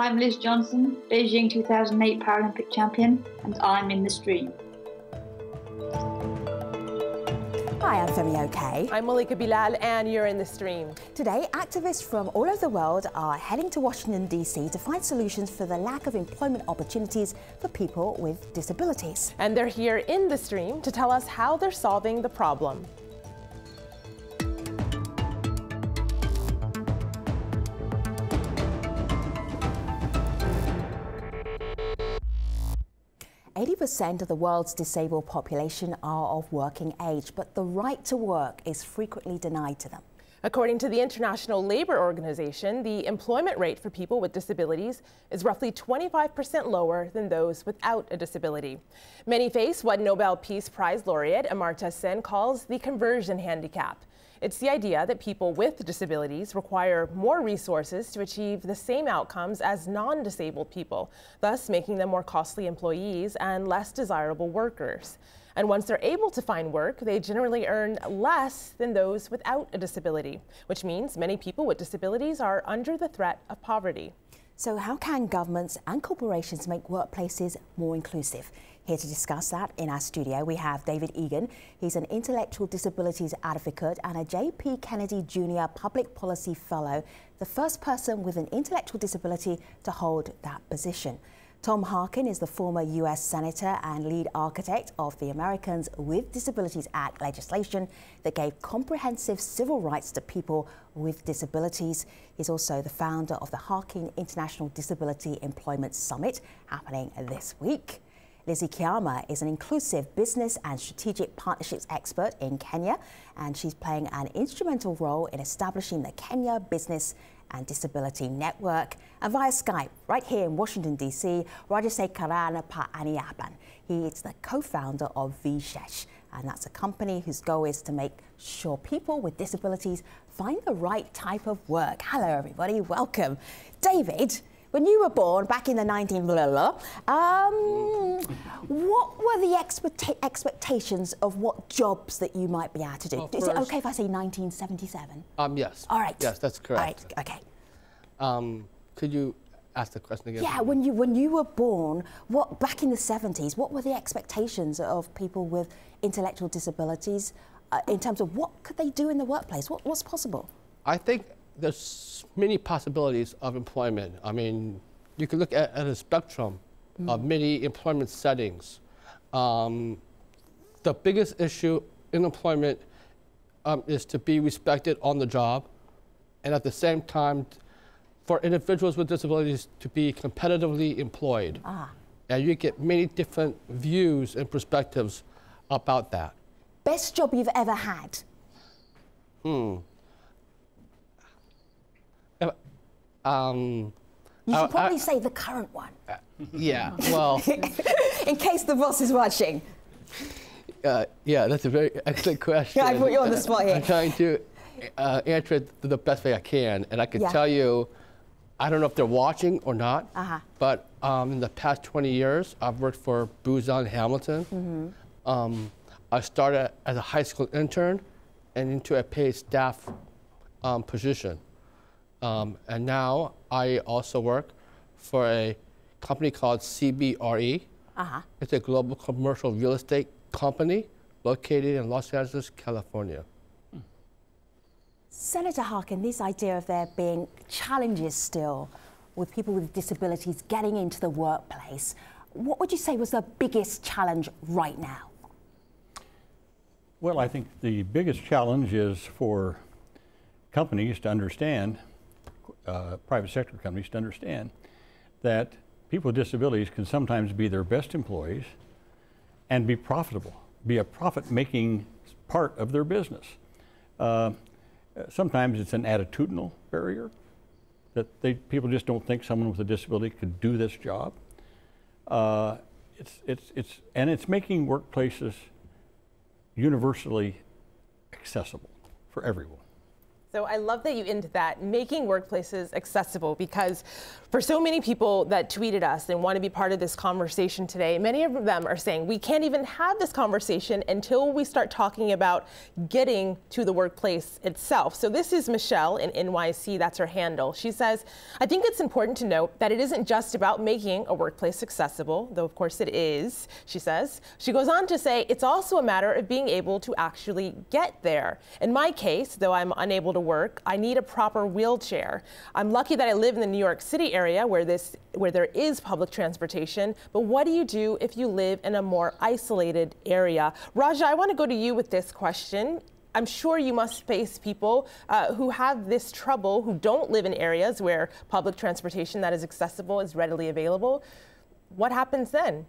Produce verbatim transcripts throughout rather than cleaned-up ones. I'm Liz Johnson, Beijing two thousand eight Paralympic champion, and I'm in The Stream. Hi, I'm Femi Oke. I'm Malika Bilal, and you're in The Stream. Today, activists from all over the world are heading to Washington, D C to find solutions for the lack of employment opportunities for people with disabilities. And they're here in The Stream to tell us how they're solving the problem. eighty percent of the world's disabled population are of working age, but the right to work is frequently denied to them. According to the International Labor Organization, the employment rate for people with disabilities is roughly twenty-five percent lower than those without a disability. Many face what Nobel Peace Prize laureate Amartya Sen calls the conversion handicap. It's the idea that people with disabilities require more resources to achieve the same outcomes as non-disabled people, thus making them more costly employees and less desirable workers. And once they're able to find work, they generally earn less than those without a disability, which means many people with disabilities are under the threat of poverty. So how can governments and corporations make workplaces more inclusive? Here to discuss that in our studio, we have David Egan. He's an intellectual disabilities advocate and a J P Kennedy Junior Public Policy Fellow, the first person with an intellectual disability to hold that position. Tom Harkin is the former U S Senator and lead architect of the Americans with Disabilities Act legislation that gave comprehensive civil rights to people with disabilities. He's also the founder of the Harkin International Disability Employment Summit, happening this week. Lizzie Kiama is an inclusive business and strategic partnerships expert in Kenya, and she's playing an instrumental role in establishing the Kenya Business and Disability Network. And via Skype, right here in Washington, D C, Rajasekaran Paaniyaban. He is the co-founder of VShesh, and that's a company whose goal is to make sure people with disabilities find the right type of work. Hello, everybody. Welcome. David, when you were born back in the nineteen blah, blah, blah, um, what were the expect expectations of what jobs that you might be able to do? Well, first, is it okay if I say nineteen seventy-seven? Um, yes. All right. Yes, that's correct. All right. Okay. Um, could you ask the question again? Yeah. When you when you were born, what back in the seventies? What were the expectations of people with intellectual disabilities uh, in terms of what could they do in the workplace? What what's possible? I think there's many possibilities of employment. I mean, you can look at, at a spectrum mm. of many employment settings. Um, the biggest issue in employment um, is to be respected on the job, and at the same time, for individuals with disabilities to be competitively employed. Ah. And you get many different views and perspectives about that. Best job you've ever had? Hmm. Um, you should uh, probably uh, say the current one. Uh, yeah, well... in case the boss is watching. Uh, yeah, that's a very excellent question. Yeah, I put you on the spot here. I'm trying to uh, answer it the best way I can. And I can yeah. tell you, I don't know if they're watching or not, uh-huh. but um, in the past twenty years, I've worked for Booz Allen Hamilton. Mm-hmm. um, I started as a high school intern and into a paid staff um, position. Um, and now I also work for a company called C B R E. Uh-huh. It's a global commercial real estate company located in Los Angeles, California. Mm. Senator Harkin, this idea of there being challenges still with people with disabilities getting into the workplace, what would you say was the biggest challenge right now? Well, I think the biggest challenge is for companies to understand Uh, private sector companies to understand that people with disabilities can sometimes be their best employees and be profitable, be a profit-making part of their business. Uh, sometimes it's an attitudinal barrier that they, people just don't think someone with a disability could do this job. Uh, it's, it's, it's, and it's making workplaces universally accessible for everyone. So I love that you ended that, making workplaces accessible, because for so many people that tweeted us and want to be part of this conversation today, many of them are saying we can't even have this conversation until we start talking about getting to the workplace itself. So this is Michelle in N Y C, that's her handle. She says, I think it's important to note that it isn't just about making a workplace accessible, though of course it is, she says. She goes on to say, it's also a matter of being able to actually get there. In my case, though I'm unable to work, I need a proper wheelchair. I'm lucky that I live in the New York City area where this where there is public transportation, but what do you do if you live in a more isolated area? Raja, I want to go to you with this question. I'm sure you must face people uh, who have this trouble, who don't live in areas where public transportation that is accessible is readily available. What happens then?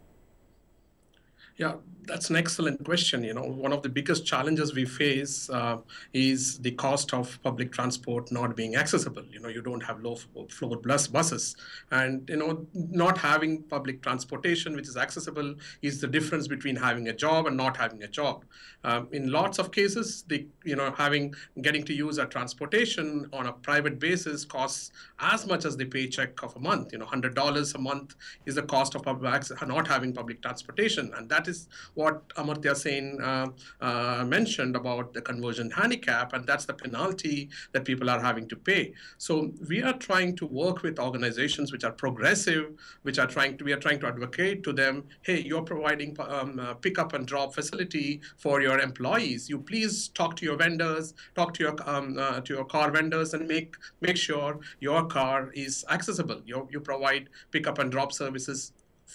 Yeah, that's an excellent question. You know, one of the biggest challenges we face uh, is the cost of public transport not being accessible. You know, you don't have low floor buses, and you know, not having public transportation which is accessible is the difference between having a job and not having a job. Um, in lots of cases, the you know, having getting to use a transportation on a private basis costs as much as the paycheck of a month. You know, one hundred dollars a month is the cost of public access, not having public transportation, and that is what Amartya Sen uh, uh, mentioned about the conversion handicap, and that's the penalty that people are having to pay. So we are trying to work with organizations which are progressive, which are trying to, we are trying to advocate to them, hey, you're providing um, uh, pick up and drop facility for your employees. You please talk to your vendors, talk to your um, uh, to your car vendors, and make make sure your car is accessible. You you provide pick up and drop services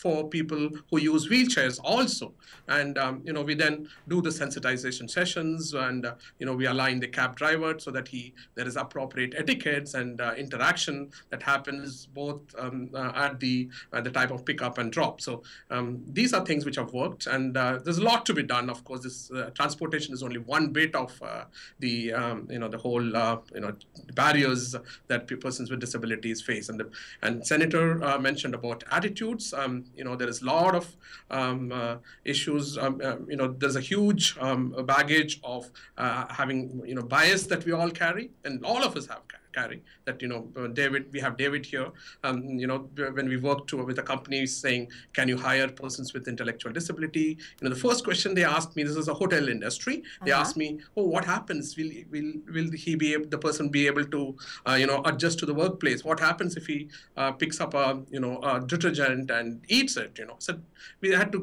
for people who use wheelchairs also. And, um, you know, we then do the sensitization sessions, and, uh, you know, we align the cab driver so that he, there is appropriate etiquettes and uh, interaction that happens both um, uh, at the uh, the type of pickup and drop. So um, these are things which have worked, and uh, there's a lot to be done. Of course, this uh, transportation is only one bit of uh, the, um, you know, the whole, uh, you know, barriers that persons with disabilities face. And, the, and Senator uh, mentioned about attitudes. Um, You know, there is a lot of um, uh, issues. Um, uh, you know, there's a huge um, baggage of uh, having, you know, bias that we all carry, and all of us have carried. Carry that, you know, uh, David, we have David here, um, you know, when we work to, with a company saying, can you hire persons with intellectual disability? You know, the first question they asked me, this is a hotel industry, they uh-huh. asked me, oh, what happens? Will will will he be able, the person be able to, uh, you know, adjust to the workplace? What happens if he uh, picks up a, you know, a detergent and eats it, you know? So we had to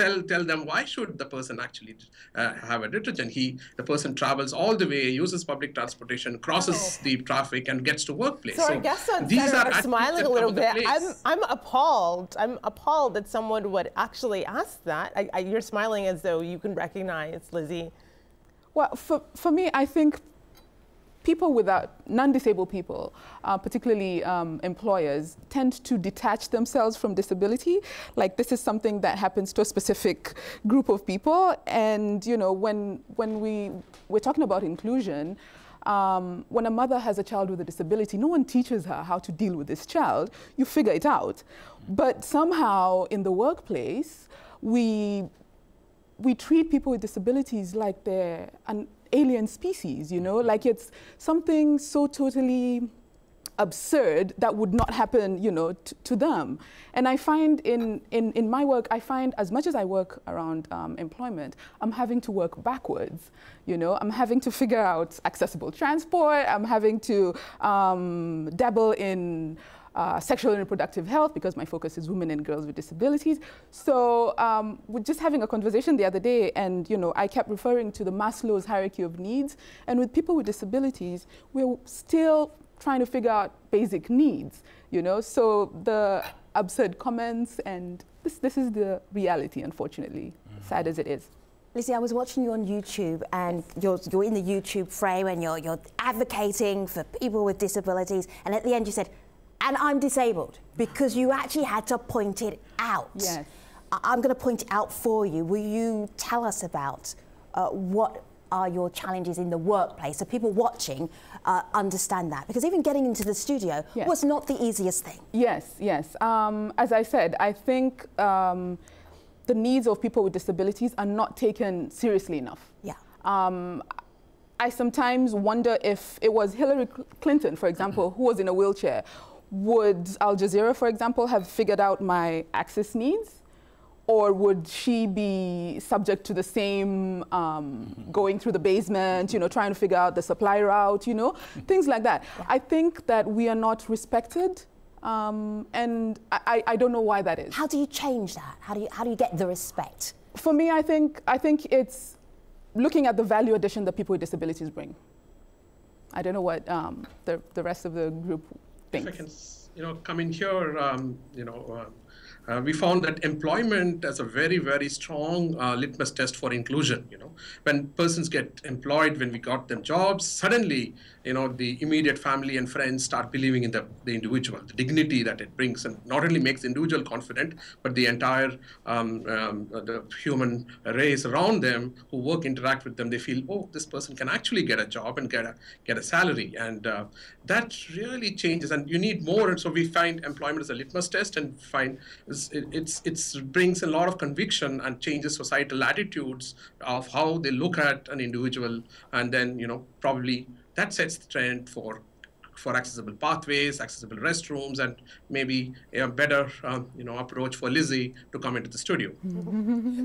Sell, tell them, why should the person actually uh, have a detergent? He, the person travels all the way, uses public transportation, crosses oh. the traffic, and gets to workplace. So, so our guests on these are, are smiling a little bit. I'm, I'm appalled. I'm appalled that someone would actually ask that. I, I, you're smiling as though you can recognize, Lizzie. Well, for, for me, I think people without, non-disabled people, uh, particularly um, employers, tend to detach themselves from disability. Like, this is something that happens to a specific group of people. And, you know, when, when we, we're talking about inclusion, um, when a mother has a child with a disability, no one teaches her how to deal with this child. You figure it out. But somehow, in the workplace, we, we treat people with disabilities like they're an alien species, you know, like it's something so totally absurd that would not happen, you know, t to them. And I find in, in, in my work, I find as much as I work around um, employment, I'm having to work backwards, you know, I'm having to figure out accessible transport, I'm having to um, dabble in Uh, sexual and reproductive health, because my focus is women and girls with disabilities. So um, we're just having a conversation the other day, and you know, I kept referring to the Maslow's hierarchy of needs, and with people with disabilities, we're still trying to figure out basic needs, you know. So the absurd comments, and this, this is the reality, unfortunately, mm-hmm. sad as it is. Lizzie, I was watching you on YouTube, and you're, you're in the YouTube frame, and you're, you're advocating for people with disabilities, and at the end you said, and I'm disabled, because you actually had to point it out. Yes. I'm going to point it out for you. Will you tell us about uh, what are your challenges in the workplace, so people watching uh, understand that? Because even getting into the studio yes. was not the easiest thing. Yes, yes. Um, as I said, I think um, the needs of people with disabilities are not taken seriously enough. Yeah. Um, I sometimes wonder if it was Hillary Clinton, for example, who was in a wheelchair, would Al Jazeera, for example, have figured out my access needs? Or would she be subject to the same um, going through the basement, you know, trying to figure out the supply route, you know, things like that? I think that we are not respected, um, and I, I don't know why that is. How do you change that? How do you how do you get the respect? For me, I think I think it's looking at the value addition that people with disabilities bring. I don't know what um, the the rest of the group thinks. If I can, you know, come in here, um, you know. Uh, Uh, we found that employment as a very, very strong uh, litmus test for inclusion. You know, when persons get employed, when we got them jobs, suddenly, you know, the immediate family and friends start believing in the, the individual, the dignity that it brings, and not only makes the individual confident, but the entire um, um, the human race around them who work, interact with them, they feel, oh, this person can actually get a job and get a, get a salary. And uh, that really changes, and you need more. And so we find employment as a litmus test and find It it's, it's brings a lot of conviction and changes societal attitudes of how they look at an individual, and then, you know, probably that sets the trend for for accessible pathways, accessible restrooms, and maybe a better, um, you know, approach for Lizzie to come into the studio.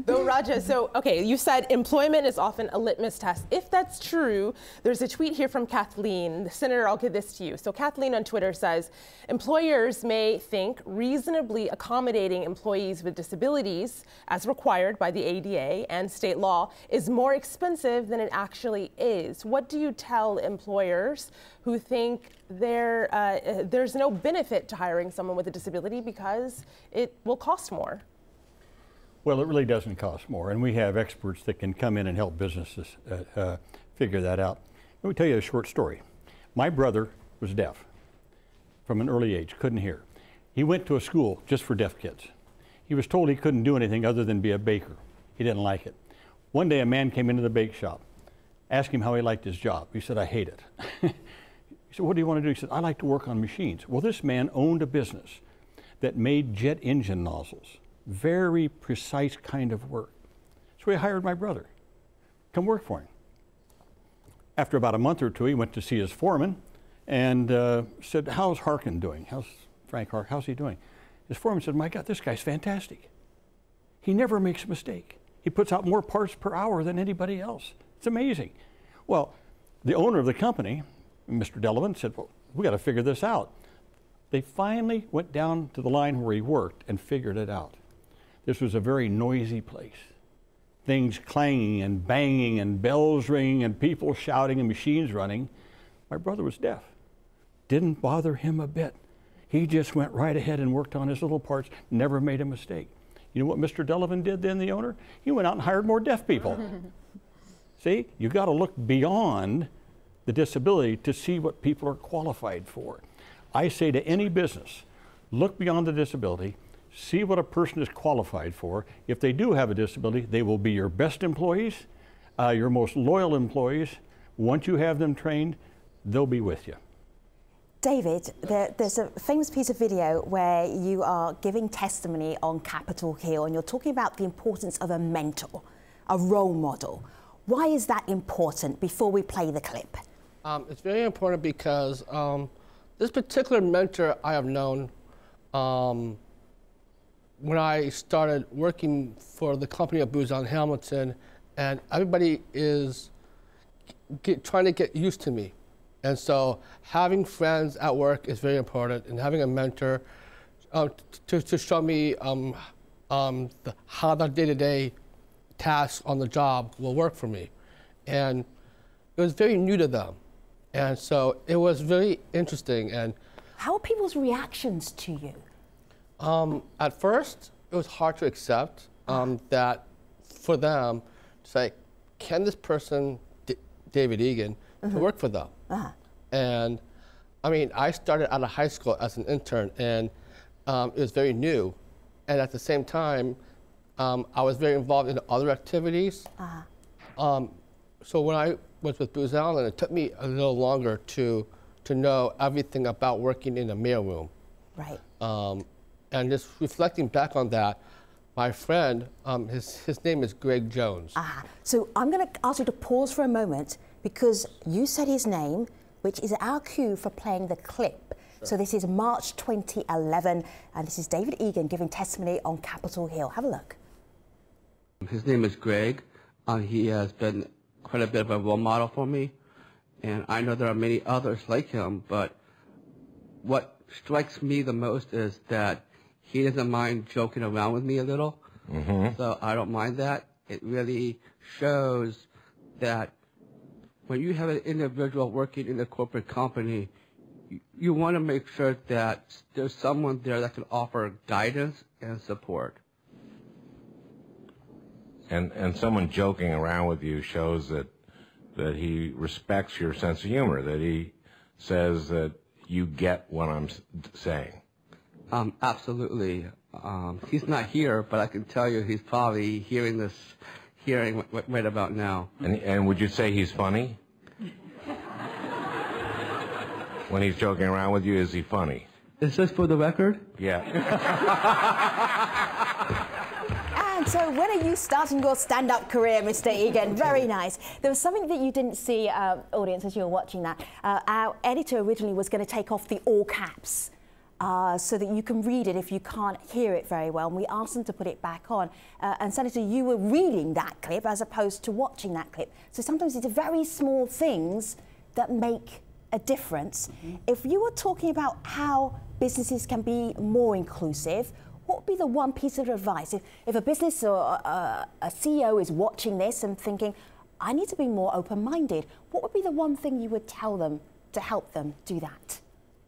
Though, Raja, so, okay, you said employment is often a litmus test. If that's true, there's a tweet here from Kathleen. Senator, I'll give this to you. So Kathleen on Twitter says, employers may think reasonably accommodating employees with disabilities, as required by the A D A and state law, is more expensive than it actually is. What do you tell employers who think there, uh, there's no benefit to hiring someone with a disability because it will cost more? Well, it really doesn't cost more, and we have experts that can come in and help businesses uh, uh, figure that out. Let me tell you a short story. My brother was deaf from an early age, couldn't hear. He went to a school just for deaf kids. He was told he couldn't do anything other than be a baker. He didn't like it. One day a man came into the bake shop, asked him how he liked his job. He said, I hate it. He said, what do you want to do? He said, I like to work on machines. Well, this man owned a business that made jet engine nozzles, very precise kind of work. So he hired my brother, come work for him. After about a month or two, he went to see his foreman and uh, said, how's Harkin doing? How's Frank Harkin, how's he doing? His foreman said, my God, this guy's fantastic. He never makes a mistake. He puts out more parts per hour than anybody else. It's amazing. Well, the owner of the company, Mister Delavan, said, well, we got to figure this out. They finally went down to the line where he worked and figured it out. This was a very noisy place. Things clanging and banging and bells ringing and people shouting and machines running. My brother was deaf. Didn't bother him a bit. He just went right ahead and worked on his little parts, never made a mistake. You know what Mister Delavan did then, the owner? He went out and hired more deaf people. See, you got to look beyond the disability to see what people are qualified for. I say to any business, look beyond the disability, see what a person is qualified for. If they do have a disability, they will be your best employees, uh, your most loyal employees. Once you have them trained, they'll be with you. David, there, there's a famous piece of video where you are giving testimony on Capitol Hill, and you're talking about the importance of a mentor, a role model. Why is that important before we play the clip? Um, it's very important because um, this particular mentor I have known um, when I started working for the company of Booz Allen Hamilton, and everybody is get, trying to get used to me. And so having friends at work is very important, and having a mentor uh, to, to show me um, um, the, how the day-to-day tasks on the job will work for me. And it was very new to them. And so it was very interesting. And how are people's reactions to you? Um, at first, it was hard to accept um, that for them to say, can this person, D David Egan, mm-hmm. to work for them? Uh-huh. And I mean, I started out of high school as an intern, and um, it was very new. And at the same time, Um, I was very involved in other activities. Uh-huh. um, so when I was with Booz Allen, it took me a little longer to to know everything about working in a mailroom. Right. Um, and just reflecting back on that, my friend, um, his his name is Greg Jones. Uh-huh. So I'm going to ask you to pause for a moment because you said his name, which is our cue for playing the clip. Sure. So this is March twenty eleven, and this is David Egan giving testimony on Capitol Hill. Have a look. His name is Greg. Uh, he has been quite a bit of a role model for me, and I know there are many others like him, but what strikes me the most is that he doesn't mind joking around with me a little, mm-hmm. so I don't mind that. It really shows that when you have an individual working in a corporate company, you, you want to make sure that there's someone there that can offer guidance and support. And, and someone joking around with you shows that, that he respects your sense of humor, that he says that you get what I'm saying. Um, absolutely. Um, he's not here, but I can tell you he's probably hearing this, hearing right about now. And, and would you say he's funny? When he's joking around with you, is he funny? Is this for the record? Yeah. So when are you starting your stand-up career, Mister Egan? Very nice. There was something that you didn't see, uh, audience, as you were watching that. Uh, our editor originally was going to take off the all caps uh, so that you can read it if you can't hear it very well, and we asked them to put it back on. Uh, and, Senator, you were reading that clip as opposed to watching that clip. So sometimes it's very small things that make a difference. Mm-hmm. If you were talking about how businesses can be more inclusive, what would be the one piece of advice? If, if a business or a, a C E O is watching this and thinking, I need to be more open-minded, what would be the one thing you would tell them to help them do that?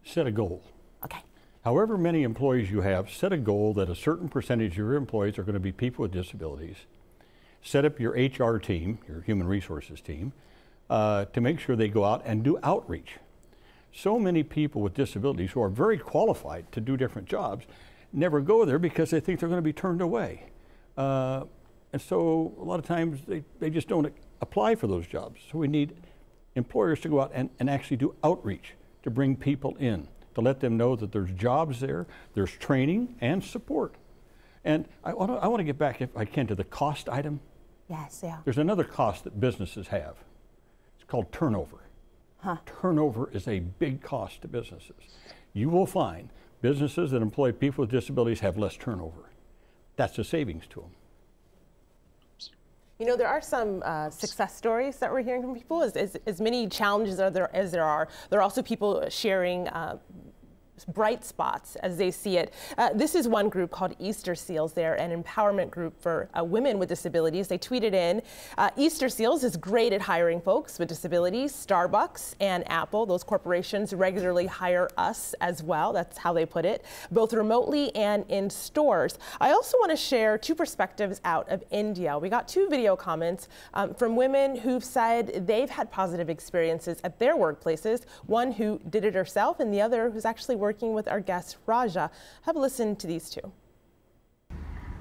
Set a goal. Okay. However many employees you have, set a goal that a certain percentage of your employees are going to be people with disabilities. Set up your H R team, your human resources team, uh, to make sure they go out and do outreach. So many people with disabilities who are very qualified to do different jobs never go there because they think they're going to be turned away. Uh, and so a lot of times they, they just don't apply for those jobs. So we need employers to go out and, and actually do outreach to bring people in, to let them know that there's jobs there, there's training and support. And I want to, I want to get back, if I can, to the cost item. Yes, yeah. There's another cost that businesses have. It's called turnover. Huh. Turnover is a big cost to businesses. You will find businesses that employ people with disabilities have less turnover. That's a savings to them. You know, there are some uh, success stories that we're hearing from people. As, as, as many challenges are there, as there are, there are also people sharing uh, bright spots as they see it. Uh, this is one group called Easter Seals. They're an empowerment group for uh, women with disabilities. They tweeted in, uh, Easter Seals is great at hiring folks with disabilities. Starbucks and Apple, those corporations regularly hire us as well. That's how they put it, both remotely and in stores. I also want to share two perspectives out of India. We got two video comments um, from women who've said they've had positive experiences at their workplaces, one who did it herself and the other who's actually working working with our guest, Raja. Have a listen to these two.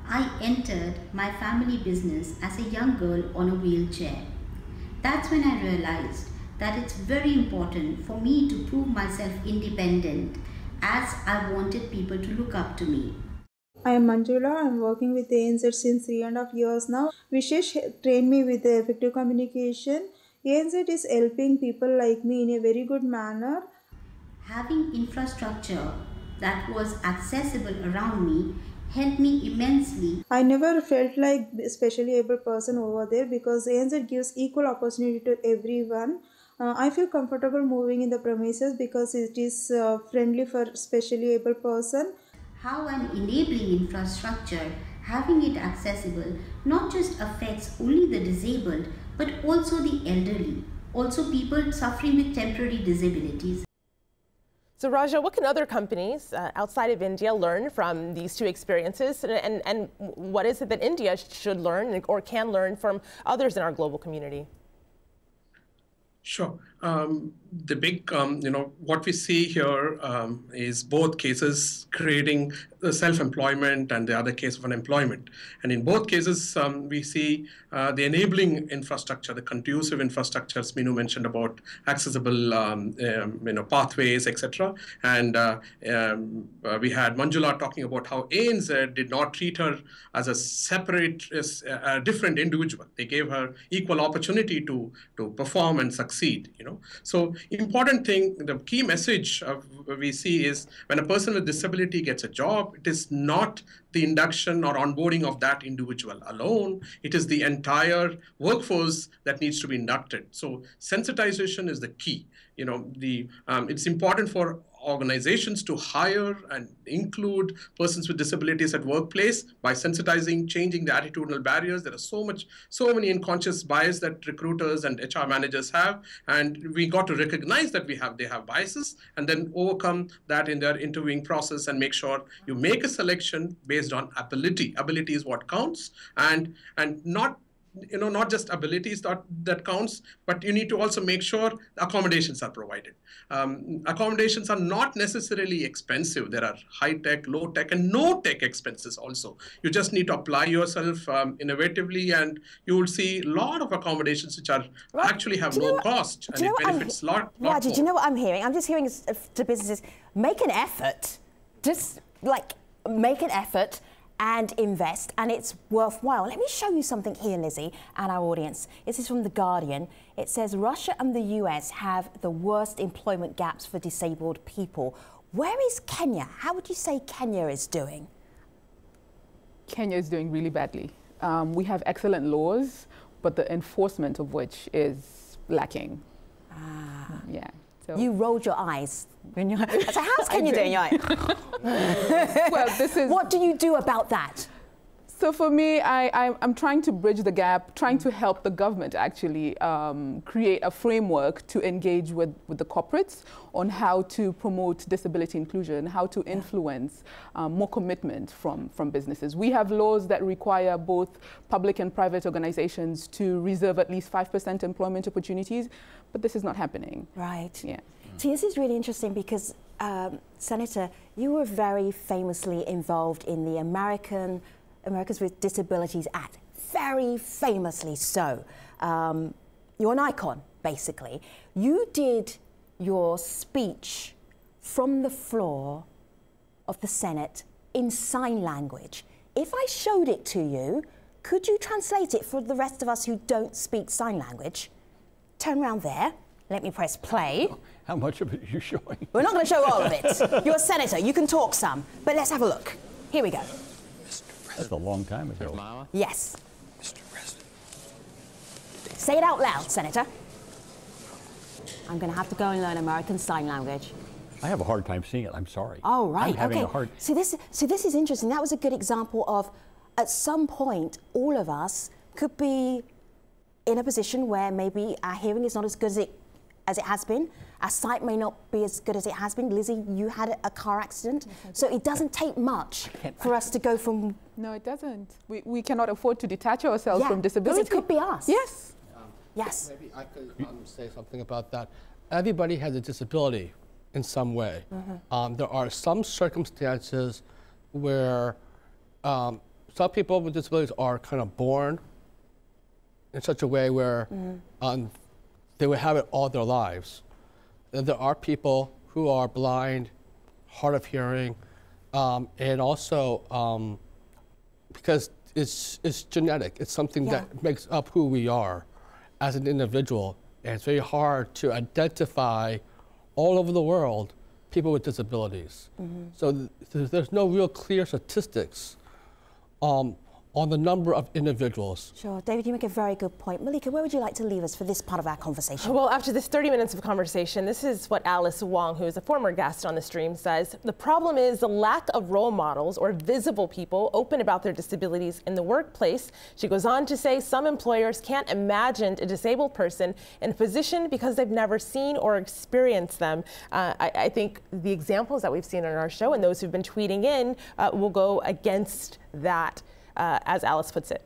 I entered my family business as a young girl on a wheelchair. That's when I realized that it's very important for me to prove myself independent, as I wanted people to look up to me. I am Manjula. I'm working with A N Z since three and a half years now. VShesh trained me with the effective communication. A N Z is helping people like me in a very good manner. Having infrastructure that was accessible around me helped me immensely. I never felt like a specially able person over there because A N Z gives equal opportunity to everyone. Uh, I feel comfortable moving in the premises because it is uh, friendly for specially able person. How an enabling infrastructure, having it accessible, not just affects only the disabled but also the elderly, also people suffering with temporary disabilities. So Raja, what can other companies uh, outside of India learn from these two experiences, and, and, and what is it that India should learn or can learn from others in our global community? Sure. Um, the big, um, you know, what we see here um, is both cases creating self-employment and the other case of unemployment. And in both cases, um, we see uh, the enabling infrastructure, the conducive infrastructure, as Minu mentioned about accessible, um, um, you know, pathways, et cetera. And uh, um, uh, we had Manjula talking about how A N Z did not treat her as a separate, as a different individual. They gave her equal opportunity to to perform and succeed. You know, so important thing, the key message of we see is when a person with disability gets a job, it is not the induction or onboarding of that individual alone. It is the entire workforce that needs to be inducted. So sensitization is the key. You know, the um, it's important for organizations to hire and include persons with disabilities at workplace by sensitizing, changing the attitudinal barriers. There are so much, so many unconscious bias that recruiters and H R managers have, and we got to recognize that we have, they have biases, and then overcome that in their interviewing process and make sure you make a selection based on ability. Ability is what counts, and and not, you know, not just abilities that, that counts, but you need to also make sure accommodations are provided. Um, accommodations are not necessarily expensive. There are high-tech, low-tech, and no-tech expenses also. You just need to apply yourself um, innovatively, and you will see a lot of accommodations which are right. actually have no cost, and it benefits a lot, lot Raji, more. Do you know what I'm hearing? I'm just hearing to businesses, make an effort. Just, like, make an effort and invest, and it's worthwhile. Let me show you something here, Lizzie, and our audience. This is from The Guardian. It says, Russia and the U S have the worst employment gaps for disabled people. Where is Kenya? How would you say Kenya is doing? Kenya is doing really badly. Um, we have excellent laws, but the enforcement of which is lacking. Ah. Yeah. So. You rolled your eyes. When you so how's Kenya doing? Well, this is. What do you do about that? So for me, I, I, I'm trying to bridge the gap, trying to help the government actually um, create a framework to engage with, with the corporates on how to promote disability inclusion, how to influence um, more commitment from, from businesses. We have laws that require both public and private organizations to reserve at least five percent employment opportunities, but this is not happening. Right. Yeah. See, this is really interesting because, um, Senator, you were very famously involved in the American... Americans with Disabilities Act, very famously so. Um, you're an icon, basically. You did your speech from the floor of the Senate in sign language. If I showed it to you, could you translate it for the rest of us who don't speak sign language? Turn around there. Let me press play. How much of it are you showing? We're not going to show all of it. You're a senator. You can talk some. But let's have a look. Here we go. That's a long time ago. Yes. Mister President. Say it out loud, Senator. I'm going to have to go and learn American Sign Language. I have a hard time seeing it. I'm sorry. Oh, right. I'm having okay. a hard... So this, so this is interesting. That was a good example of, at some point, all of us could be in a position where maybe our hearing is not as good as it, as it has been. Our sight may not be as good as it has been. Lizzie, you had a car accident. Yes, so it doesn't take much for us to go from... No, it doesn't. We, we cannot afford to detach ourselves yeah, from disability. Because it could be us. Yes. Um, yes. Maybe I could um, say something about that. Everybody has a disability in some way. Mm-hmm. um, there are some circumstances where um, some people with disabilities are kind of born in such a way where mm-hmm. um, they will have it all their lives. And there are people who are blind, hard of hearing, um, and also um, because it's, it's genetic. It's something yeah. that makes up who we are as an individual. And it's very hard to identify all over the world people with disabilities. Mm-hmm. So th there's no real clear statistics um, on the number of individuals. Sure, David, you make a very good point. Malika, where would you like to leave us for this part of our conversation? Well, after this thirty minutes of conversation, this is what Alice Wong, who is a former guest on The Stream, says. The problem is the lack of role models or visible people open about their disabilities in the workplace. She goes on to say some employers can't imagine a disabled person in a position because they've never seen or experienced them. Uh, I, I think the examples that we've seen on our show and those who've been tweeting in uh, will go against that. Uh, as Alice puts it.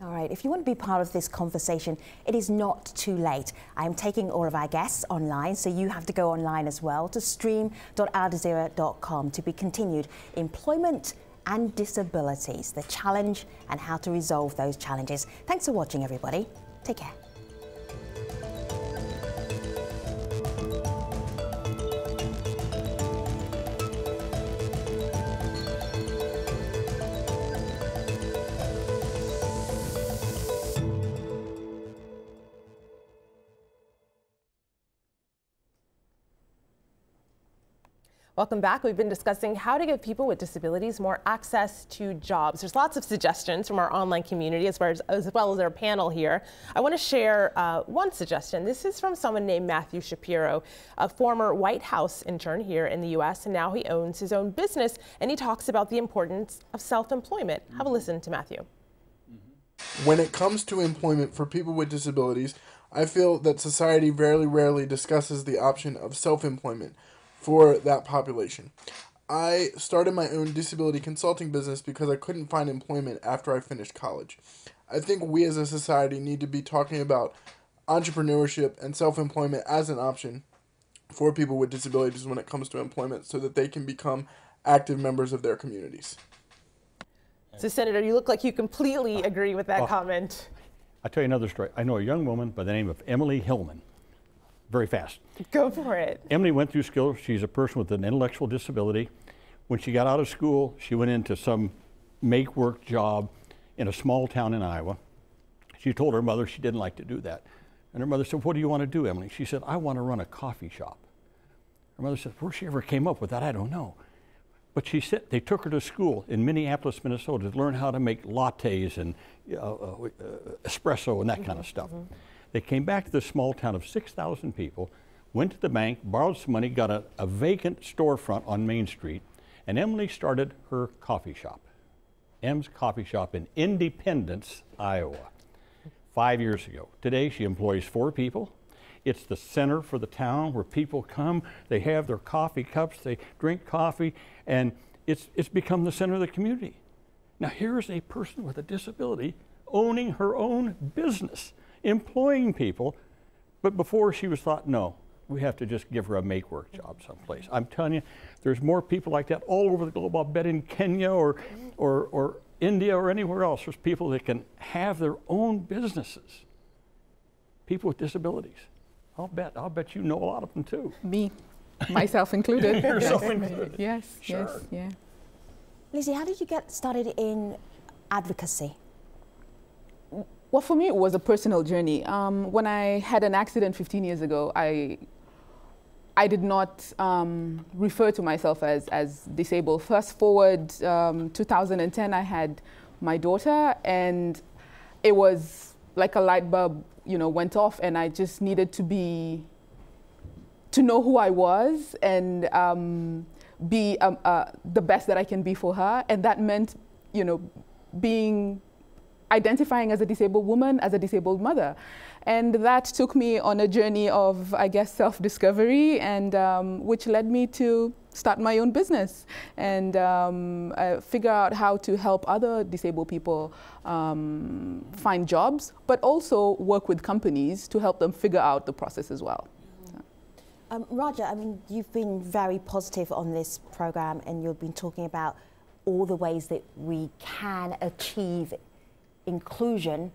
All right, if you want to be part of this conversation, it is not too late. I'm taking all of our guests online, so you have to go online as well to stream dot al jazeera dot com to be continued. Employment and disabilities, the challenge and how to resolve those challenges. Thanks for watching, everybody. Take care. Welcome back. We've been discussing how to give people with disabilities more access to jobs. There's lots of suggestions from our online community as well as, as, well as our panel here. I want to share uh, one suggestion. This is from someone named Matthew Shapiro, a former White House intern here in the U S, and now he owns his own business, and he talks about the importance of self-employment. Mm-hmm. Have a listen to Matthew. Mm-hmm. When it comes to employment for people with disabilities, I feel that society very rarely discusses the option of self-employment for that population. I started my own disability consulting business because I couldn't find employment after I finished college. I think we as a society need to be talking about entrepreneurship and self-employment as an option for people with disabilities when it comes to employment so that they can become active members of their communities. So Senator, you look like you completely agree with that well, comment. I'll tell you another story. I know a young woman by the name of Emily Hillman. Very fast. Go for it. Emily went through school. She's a person with an intellectual disability. When she got out of school, she went into some make work job in a small town in Iowa. She told her mother she didn't like to do that. And her mother said, "What do you want to do, Emily?" She said, "I want to run a coffee shop." Her mother said, "Where she ever came up with that, I don't know." But she said they took her to school in Minneapolis, Minnesota to learn how to make lattes and uh, uh, espresso and that mm-hmm. kind of stuff. Mm-hmm. They came back to this small town of six thousand people, went to the bank, borrowed some money, got a, a vacant storefront on Main Street, and Emily started her coffee shop, Em's Coffee Shop in Independence, Iowa, five years ago. Today she employs four people. It's the center for the town where people come, they have their coffee cups, they drink coffee, and it's, it's become the center of the community. Now here's a person with a disability owning her own business, employing people, but before she was thought, no, we have to just give her a make work job someplace. I'm telling you, there's more people like that all over the globe. I'll bet in Kenya or, or, or India or anywhere else, there's people that can have their own businesses. People with disabilities. I'll bet, I'll bet you know a lot of them too. Me, myself included. Yourself included. Yes, sure. Yes, yeah. Lizzie, how did you get started in advocacy? Well, for me, it was a personal journey. Um, when I had an accident fifteen years ago, I, I did not um, refer to myself as, as disabled. Fast forward um, two thousand ten, I had my daughter, and it was like a light bulb, you know, went off, and I just needed to be, to know who I was and um, be um, uh, the best that I can be for her. And that meant, you know, being identifying as a disabled woman, as a disabled mother. And that took me on a journey of, I guess, self-discovery, and um, which led me to start my own business and um, uh, figure out how to help other disabled people um, find jobs, but also work with companies to help them figure out the process as well. Mm-hmm. um, Raja, I mean, you've been very positive on this program, and you've been talking about all the ways that we can achieve inclusion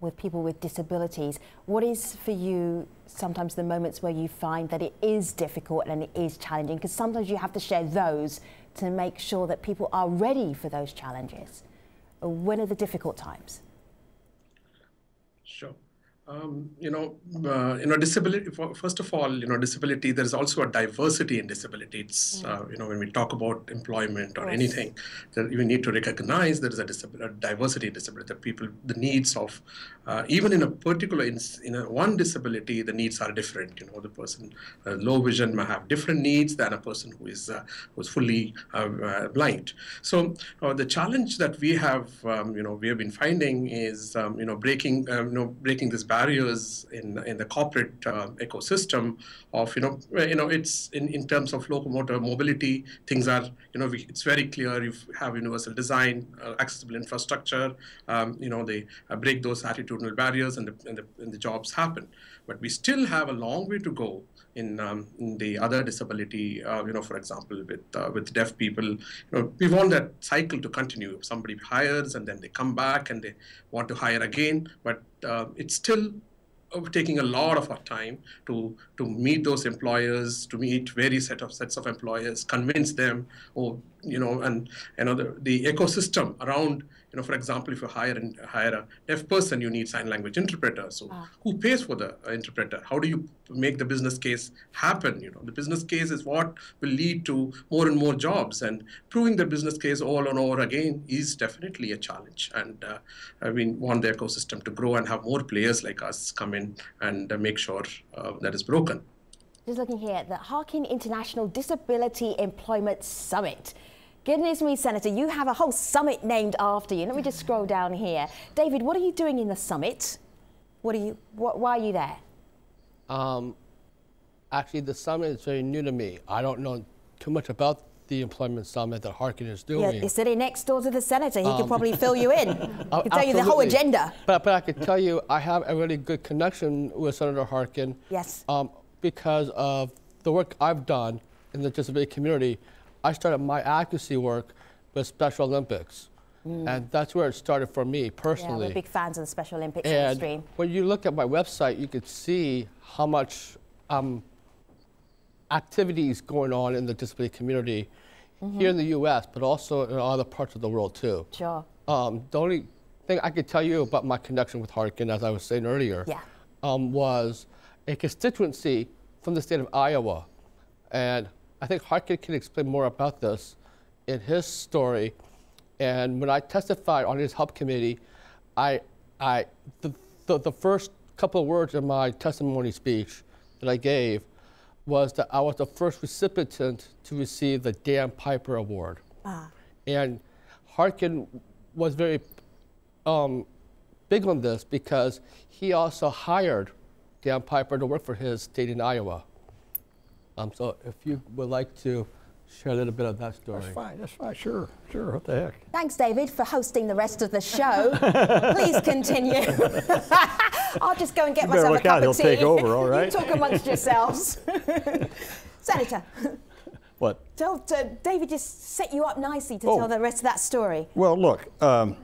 with people with disabilities. What is for you sometimes the moments where you find that it is difficult and it is challenging? Because sometimes you have to share those to make sure that people are ready for those challenges. When are the difficult times? Sure. Um, you know, uh, you know, disability, first of all, you know, disability, there's also a diversity in disability. It's, yeah. uh, you know, when we talk about employment or yes. anything, that we need to recognize there is a, a diversity in disability, that people, the needs of, uh, even in a particular, in, in a one disability, the needs are different. You know, the person uh, low vision may have different needs than a person who is uh, who's fully uh, uh, blind. So uh, the challenge that we have, um, you know, we have been finding is, um, you know, breaking, um, you know, breaking this barrier barriers in in the corporate uh, ecosystem of, you know, you know, it's in, in terms of locomotor mobility, things are, you know, we, it's very clear you have universal design, uh, accessible infrastructure, um, you know, they uh, break those attitudinal barriers and the, and, the, and the jobs happen. But we still have a long way to go in, um, in the other disability, uh, you know, for example, with uh, with deaf people. You know, we want that cycle to continue. If somebody hires and then they come back and they want to hire again, but uh, it's still taking a lot of our time to to meet those employers, to meet various set of sets of employers, convince them, or you know, and you know, the, the ecosystem around. You know, for example, if you hire and hire a deaf person, you need sign language interpreter. So, ah. who pays for the uh, interpreter? How do you make the business case happen? You know, the business case is what will lead to more and more jobs. And proving the business case all and over again is definitely a challenge. And uh, I mean, want the ecosystem to grow and have more players like us come in and uh, make sure uh, that is broken. Just looking here, the Harkin International Disability Employment Summit. Goodness me, Senator, you have a whole summit named after you. Let me just scroll down here. David, what are you doing in the summit? What are you? What, why are you there? Um, actually, the summit is very new to me. I don't know too much about the employment summit that Harkin is doing. Yeah, he's sitting next door to the Senator. He um, could probably fill you in. He could tell absolutely. you the whole agenda. But, but I could tell you I have a really good connection with Senator Harkin. Yes. Um, because of the work I've done in the disability community. I started my advocacy work with Special Olympics, mm. and that's where it started for me personally. Yeah, we're big fans of the Special Olympics and stream. When you look at my website, you could see how much um, activity is going on in the disability community mm-hmm. here in the U S, but also in other parts of the world too. Sure. Um, the only thing I could tell you about my connection with Harkin, as I was saying earlier, yeah. um, was a constituency from the state of Iowa, and I think Harkin can explain more about this in his story. And when I testified on his hub committee, I, I, the, the, the first couple of words in my testimony speech that I gave was that I was the first recipient to receive the Dan Piper Award. Ah. And Harkin was very um, big on this because he also hired Dan Piper to work for his state in Iowa. Um, so if you would like to share a little bit of that story. That's fine, that's fine, sure, sure, what the heck. Thanks, David, for hosting the rest of the show. Please continue. I'll just go and get you myself look a cup out. of tea. He'll take over, all right? You talk amongst yourselves. Senator. What? Tell, uh, David just set you up nicely to oh. tell the rest of that story. Well, look, um,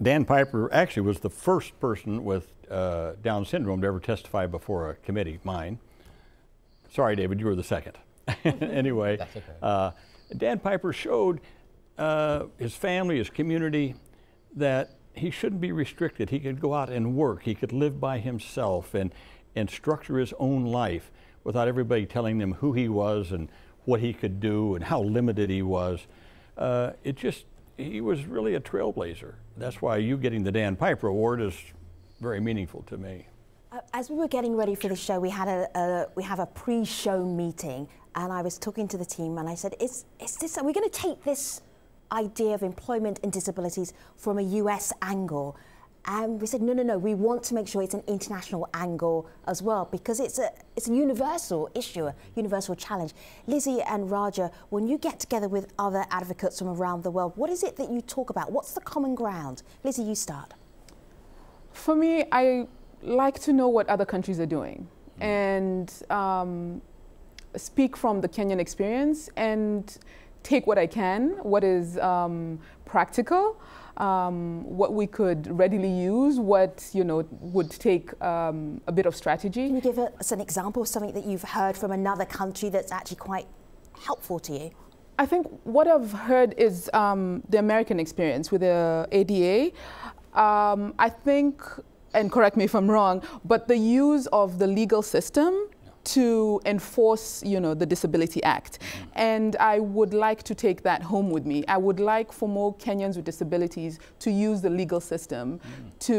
Dan Piper actually was the first person with uh, Down syndrome to ever testify before a committee, mine. Sorry, David, you were the second. Anyway, okay. uh, Dan Piper showed uh, his family, his community, that he shouldn't be restricted. He could go out and work. He could live by himself and, and structure his own life without everybody telling him who he was and what he could do and how limited he was. Uh, it just, he was really a trailblazer. That's why you getting the Dan Piper Award is very meaningful to me. As we were getting ready for the show, we had a, a we have a pre-show meeting, and I was talking to the team, and I said, "Is is this? Are we going to take this idea of employment and disabilities from a U S angle?" And we said, "No, no, no. We want to make sure it's an international angle as well, because it's a it's a universal issue, a universal challenge." Lizzie and Raja, when you get together with other advocates from around the world, what is it that you talk about? What's the common ground? Lizzie, you start. For me, I. like to know what other countries are doing and um, speak from the Kenyan experience and take what I can, what is um, practical, um, what we could readily use, what you know would take um, a bit of strategy. Can you give us an example of something that you've heard from another country that's actually quite helpful to you? I think what I've heard is um, the American experience with the A D A. Um, I think and correct me if I'm wrong, but the use of the legal system no. to enforce, you know, the Disability Act. Mm-hmm. And I would like to take that home with me. I would like for more Kenyans with disabilities to use the legal system mm-hmm. to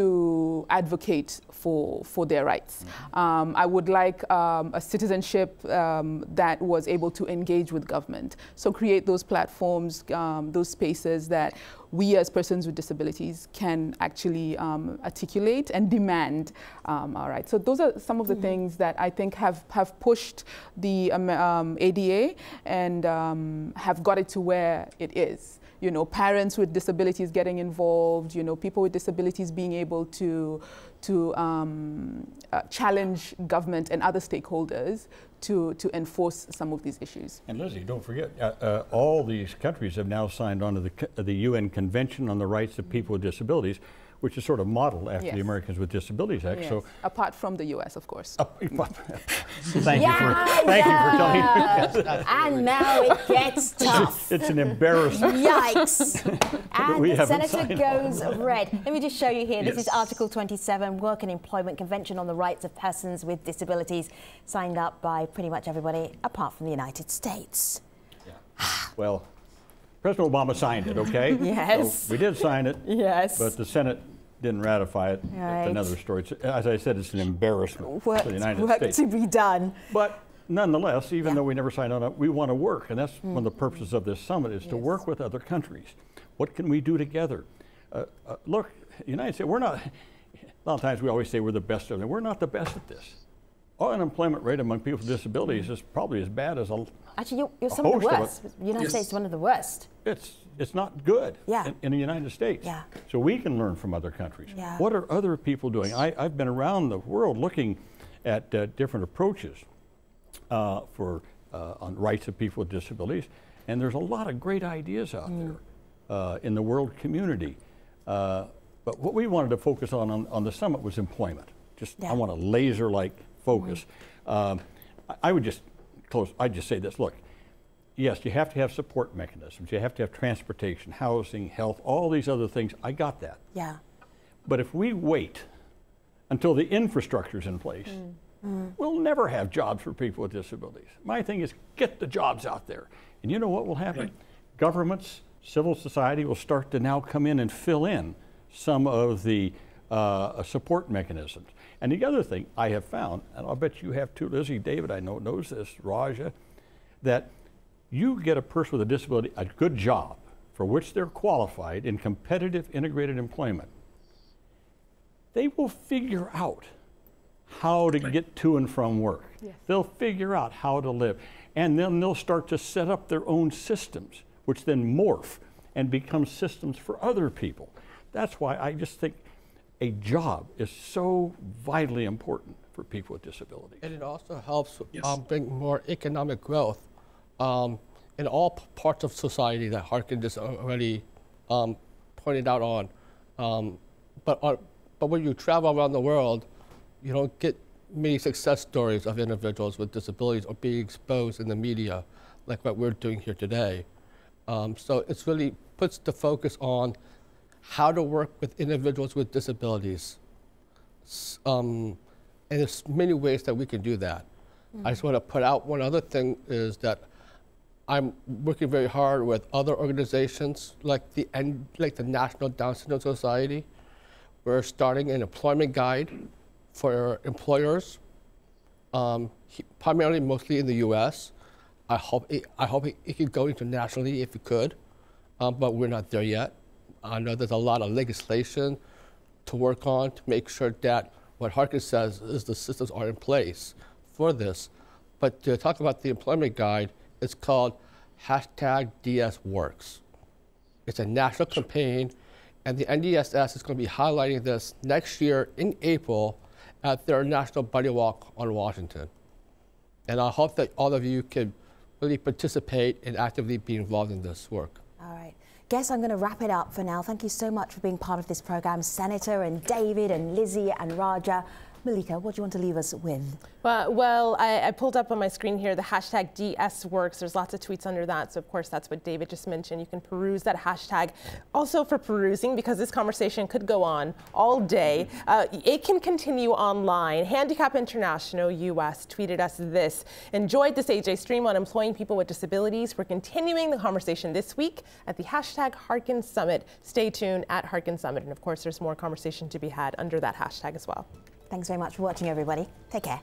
advocate for, for their rights. Mm-hmm. um, I would like um, a citizenship um, that was able to engage with government. So create those platforms, um, those spaces that we as persons with disabilities can actually um, articulate and demand um, our rights. So those are some of the mm-hmm. things that I think have, have pushed the um, um, A D A and um, have got it to where it is. You know, parents with disabilities getting involved, you know, people with disabilities being able to, to um, uh, challenge government and other stakeholders to, to enforce some of these issues. And Lizzie, don't forget, uh, uh, all these countries have now signed on to the, the U N Convention on the Rights of People with Disabilities, which is sort of modeled after yes. the Americans with Disabilities Act. Yes. So apart from the U S, of course. Uh, thank yeah, you for thank yeah. you for telling me. Yes, and now it gets tough. It's, it's an embarrassment. Yikes! And we the senator goes red. Let me just show you here. Yes. This is Article twenty-seven, Work and Employment Convention on the Rights of Persons with Disabilities, signed up by pretty much everybody apart from the United States. Yeah. Well. President Obama signed it, okay? Yes. So we did sign it. Yes. But the Senate didn't ratify it. Right. That's another story. It's, as I said, it's an embarrassment work, for the United work States. Work to be done. But nonetheless, even yeah. though we never signed on, we want to work. And that's mm. one of the purposes of this summit is yes. to work with other countries. What can we do together? Uh, uh, look, the United States, we're not, a lot of times we always say we're the best of them. We're not the best at this. Our unemployment rate among people with disabilities is probably as bad as a Actually, you're, you're some of the worst. Of the United yes. States is one of the worst. It's, it's not good yeah. in, in the United States. Yeah. So we can learn from other countries. Yeah. What are other people doing? I, I've been around the world looking at uh, different approaches uh, for uh, on rights of people with disabilities, and there's a lot of great ideas out mm. there uh, in the world community. Uh, but what we wanted to focus on on, on the summit was employment. Just yeah. I want a laser-like focus. Mm. Um, I, I would just close. I just say this. Look, yes, you have to have support mechanisms. You have to have transportation, housing, health, all these other things. I got that. Yeah. But if we wait until the infrastructure's in place, mm. Mm. we'll never have jobs for people with disabilities. My thing is get the jobs out there. And you know what will happen? Yeah. Governments, civil society will start to now come in and fill in some of the uh, support mechanisms. And the other thing I have found, and I'll bet you have too, Lizzie, David, I know, knows this, Raja, that you get a person with a disability a good job for which they're qualified in competitive integrated employment. They will figure out how to get to and from work. Yes. They'll figure out how to live. And then they'll start to set up their own systems, which then morph and become systems for other people. That's why I just think a job is so vitally important for people with disabilities. And it also helps yes. um, bring more economic growth um, in all parts of society that Harkin just already um, pointed out on. Um, but, uh, but when you travel around the world, you don't get many success stories of individuals with disabilities or being exposed in the media like what we're doing here today. Um, so it's really puts the focus on how to work with individuals with disabilities. Um, and there's many ways that we can do that. Mm-hmm. I just want to put out one other thing is that I'm working very hard with other organizations like the, like the National Down Syndrome Society. We're starting an employment guide for employers, um, primarily mostly in the U S. I hope it, I hope it, it could go internationally if it could, um, but we're not there yet. I know there's a lot of legislation to work on to make sure that what Harkin says is the systems are in place for this. But to talk about the employment guide, it's called hashtag D S Works. It's a national campaign, and the N D S S is going to be highlighting this next year in April at their National Buddy Walk on Washington. And I hope that all of you can really participate and actively be involved in this work. All right. Guess I'm going to wrap it up for now. Thank you so much for being part of this program, Senator and David and Lizzie and Raja. Malika, what do you want to leave us with? Well, well I, I pulled up on my screen here the hashtag D S Works. There's lots of tweets under that. So, of course, that's what David just mentioned. You can peruse that hashtag. Also for perusing, because this conversation could go on all day. Uh, it can continue online. Handicap International U S tweeted us this. Enjoyed this A J stream on employing people with disabilities. We're continuing the conversation this week at the hashtag Harkin Summit. Stay tuned at Harkin Summit. And, of course, there's more conversation to be had under that hashtag as well. Thanks very much for watching, everybody. Take care.